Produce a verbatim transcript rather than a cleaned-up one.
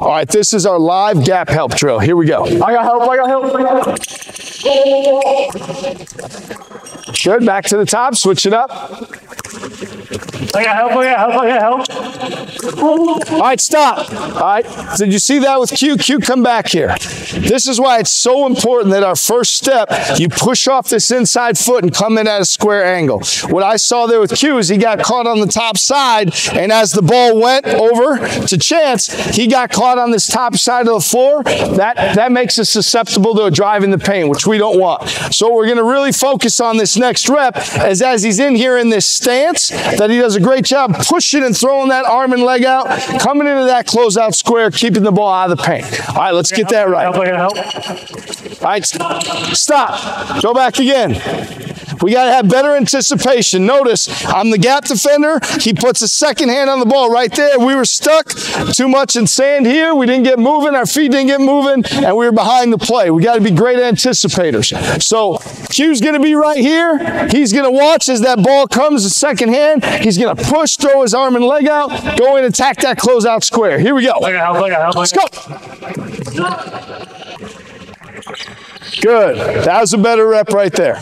All right, this is our live gap help drill. Here we go. I got help, I got help, I got help. Good, back to the top, switch it up. I got help, I got help, I got help. All right, stop. All right, did you see that with Q? Q, come back here. This is why it's so important that our first step, you push off this inside foot and come in at a square angle. What I saw there with Q is he got caught on the top side, and as the ball went over to Chance, he got caught on this top side of the floor. That, that makes us susceptible to a drive in the paint, which we don't want. So we're gonna really focus on this next rep as, as he's in here in this stance, that he does a great job pushing and throwing that arm and leg out, coming into that closeout square, keeping the ball out of the paint. All right, let's get that right. All right, stop, go back again. We got to have better anticipation. Notice, I'm the gap defender. He puts a second hand on the ball right there. We were stuck too much in sand here. We didn't get moving. Our feet didn't get moving, and we were behind the play. We got to be great anticipators. So Q's going to be right here. He's going to watch as that ball comes, the second hand. He's going to push, throw his arm and leg out, go in, attack that closeout square. Here we go. Let's go. Good. That was a better rep right there.